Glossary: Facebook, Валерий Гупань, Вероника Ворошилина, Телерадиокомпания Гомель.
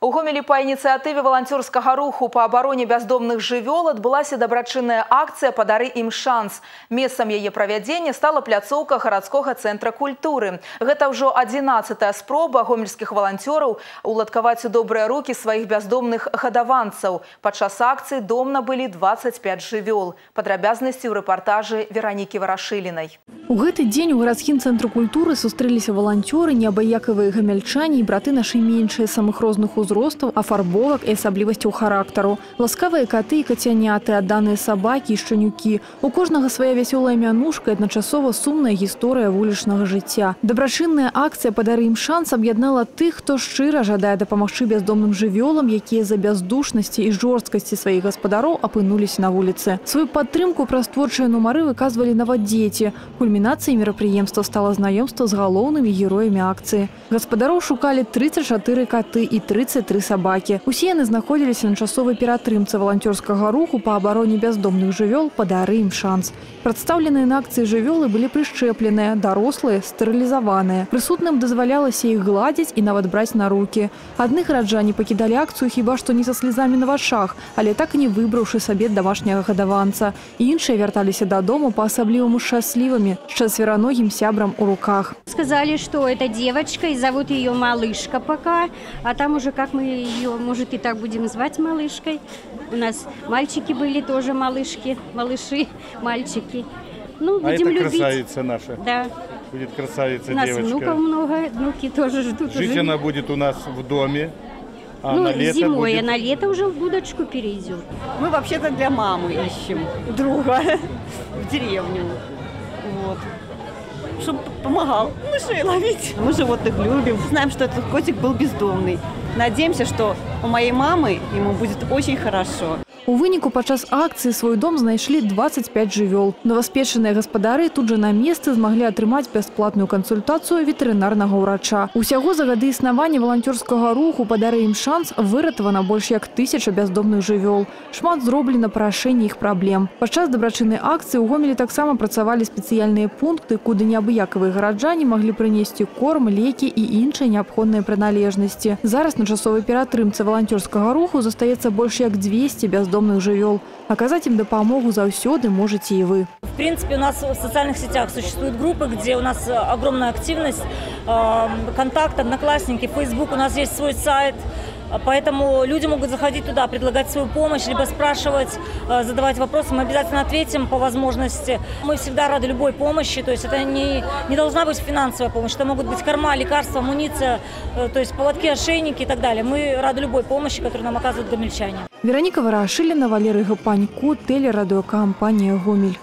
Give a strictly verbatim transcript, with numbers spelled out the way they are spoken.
У Гомелі по ініцыятыве волонтерскага руху по обороне бездомных жывёл отбылась добрачынная акция «Подари им шанс». Местом ее проведения стала пляцоўка городского центра культуры. Это уже одиннадцатая спроба гомельских волонтеров уладковать у добрые руки своих бездомных гадаванцев. Падчас акции домна были двадцать пять жывёл. Подробности в репортаже Вероники Ворошилиной. У этот день у городским центру культуры сустрелись волонтеры, неабияковые гомельчане и браты наши меньшие самых розных узоров. Взрослых, афарбовок и особливостей характеру. Ласкавые коты и котяняты, отданные собаки и щенюки. У каждого своя веселая мянушка и одночасово сумная история уличного життя. Доброчинная акция «Подари им шанс» объединяла тех, кто щиро жадает допомогши бездомным живелам, которые за бездушности и жорсткости своих господаров опынулись на улице. Свою поддержку про творческие номеры выказывали новодети. Кульминацией мероприемства стало знакомство с головными героями акции. Господаров шукали тридцать четыре коты и тридцать три собаки. Усе яны знаходзіліся на часовой ператрымцы волонтерского руху по обороне бездомных жывёл «Подари им шанс». Представленные на акции жывёлы были пришчеплены, дорослые – стерилизованные. Присутным дозволялось их гладить и навод брать на руки. Одних раджане покидали акцию хиба что не со слезами на вачах, але так и не выбраўшы сабе домашнего гадаванца. Іншыя вярталіся до дома по-особливому счастливыми, с чацвероногим сябрам у руках. Сказали, что это девочка и зовут ее малышка пока, а там уже как мы ее, может, и так будем звать малышкой. У нас мальчики были тоже малышки, малыши, мальчики. Ну, будем а это любить. Красавица наша. Да. Будет красавица девочка. У нас девочка. Внуков много, внуки тоже ждут. Жить уже. Она будет у нас в доме. А ну, на лето зимой, будет... а на лето уже в будочку перейдет. Мы вообще-то для мамы ищем друга в деревню. Вот. Чтобы помогал мышей ловить. Мы животных любим. Знаем, что этот котик был бездомный. Надеемся, что у моей мамы ему будет очень хорошо. У вынику подчас акции свой дом нашли двадцать пять живёл. Новоспеченные господары тут же на месте смогли отрымать бесплатную консультацию ветеринарного врача. Усяго за годы існавання волонтерского руху «Подари им шанс» выратовано больше як тысяча бездомных живёл. Шмат зроблено по решению их проблем. Подчас добрачыннай акции у Гомелі так само працавали специальные пункты, куда неабыяковые горожане могли принести корм, леки и иншие необходимые принадлежности. Зараз на часовой ператрымцы волонтерского руху застаецца больше як двести бездомных живёл. Оказать им допомогу завсёды можете и вы. В принципе, у нас в социальных сетях существуют группы, где у нас огромная активность, контакт, одноклассники, Facebook, у нас есть свой сайт. Поэтому люди могут заходить туда, предлагать свою помощь, либо спрашивать, задавать вопросы. Мы обязательно ответим по возможности. Мы всегда рады любой помощи. То есть это не, не должна быть финансовая помощь. Это могут быть корма, лекарства, амуниция, то есть поводки, ошейники и так далее. Мы рады любой помощи, которую нам оказывают гомельчане. Вероника Ворошилина, Валерий Гупань, телерадиокомпания «Гомель».